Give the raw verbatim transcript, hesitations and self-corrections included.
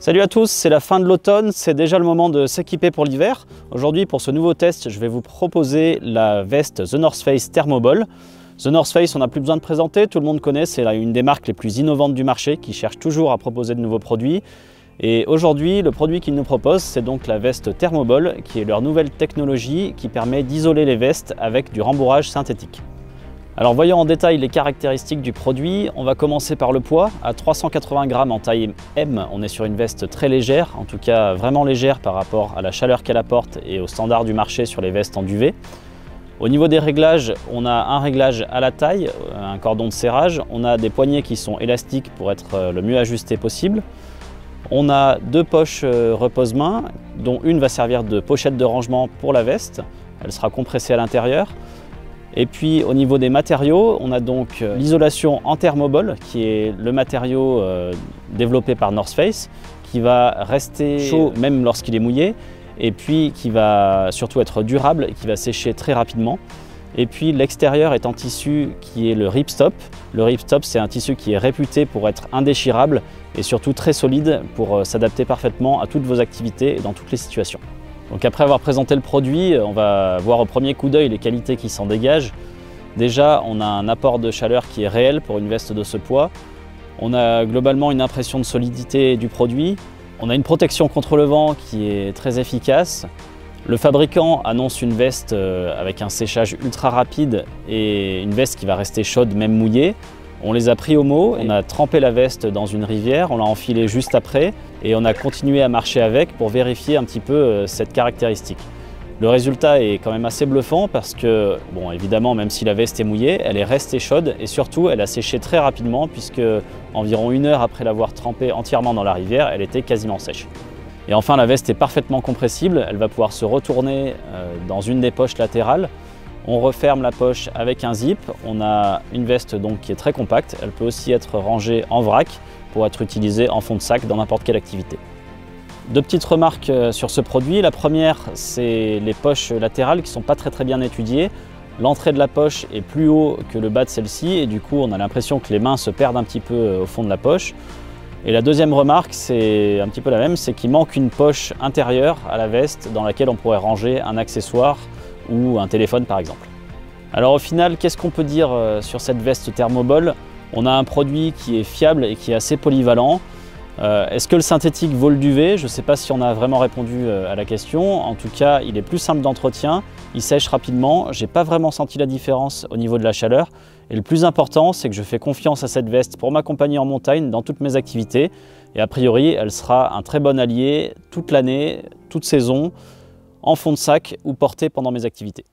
Salut à tous, c'est la fin de l'automne, c'est déjà le moment de s'équiper pour l'hiver. Aujourd'hui, pour ce nouveau test, je vais vous proposer la veste The North Face Thermoball. The North Face, on n'a plus besoin de présenter, tout le monde connaît, c'est une des marques les plus innovantes du marché qui cherche toujours à proposer de nouveaux produits. Et aujourd'hui, le produit qu'ils nous proposent, c'est donc la veste Thermoball, qui est leur nouvelle technologie qui permet d'isoler les vestes avec du rembourrage synthétique. Alors voyons en détail les caractéristiques du produit. On va commencer par le poids. À trois cent quatre-vingts grammes en taille M, on est sur une veste très légère, en tout cas vraiment légère par rapport à la chaleur qu'elle apporte et aux standards du marché sur les vestes en duvet. Au niveau des réglages, on a un réglage à la taille, un cordon de serrage, on a des poignées qui sont élastiques pour être le mieux ajusté possible. On a deux poches repose-main, dont une va servir de pochette de rangement pour la veste. Elle sera compressée à l'intérieur. Et puis au niveau des matériaux, on a donc l'isolation en Thermoball, qui est le matériau développé par North Face, qui va rester chaud même lorsqu'il est mouillé, et puis qui va surtout être durable et qui va sécher très rapidement. Et puis l'extérieur est en tissu qui est le ripstop. Le ripstop, c'est un tissu qui est réputé pour être indéchirable et surtout très solide pour s'adapter parfaitement à toutes vos activités et dans toutes les situations. Donc après avoir présenté le produit, on va voir au premier coup d'œil les qualités qui s'en dégagent. Déjà, on a un apport de chaleur qui est réel pour une veste de ce poids. On a globalement une impression de solidité du produit. On a une protection contre le vent qui est très efficace. Le fabricant annonce une veste avec un séchage ultra rapide et une veste qui va rester chaude, même mouillée. On les a pris au mot, on a trempé la veste dans une rivière, on l'a enfilée juste après et on a continué à marcher avec pour vérifier un petit peu cette caractéristique. Le résultat est quand même assez bluffant parce que, bon, évidemment, même si la veste est mouillée, elle est restée chaude et surtout elle a séché très rapidement puisque environ une heure après l'avoir trempée entièrement dans la rivière, elle était quasiment sèche. Et enfin, la veste est parfaitement compressible, elle va pouvoir se retourner dans une des poches latérales. On referme la poche avec un zip, on a une veste donc qui est très compacte, elle peut aussi être rangée en vrac pour être utilisée en fond de sac dans n'importe quelle activité. Deux petites remarques sur ce produit. La première, c'est les poches latérales qui ne sont pas très très bien étudiées. L'entrée de la poche est plus haut que le bas de celle-ci et du coup on a l'impression que les mains se perdent un petit peu au fond de la poche. Et la deuxième remarque, c'est un petit peu la même, c'est qu'il manque une poche intérieure à la veste dans laquelle on pourrait ranger un accessoire ou un téléphone par exemple. Alors au final, qu'est-ce qu'on peut dire sur cette veste Thermoball? On a un produit qui est fiable et qui est assez polyvalent. Euh, Est-ce que le synthétique vaut le duvet? Je ne sais pas si on a vraiment répondu à la question. En tout cas, il est plus simple d'entretien, il sèche rapidement. J'ai pas vraiment senti la différence au niveau de la chaleur. Et le plus important, c'est que je fais confiance à cette veste pour m'accompagner en montagne dans toutes mes activités. Et a priori, elle sera un très bon allié toute l'année, toute saison, en fond de sac ou portée pendant mes activités.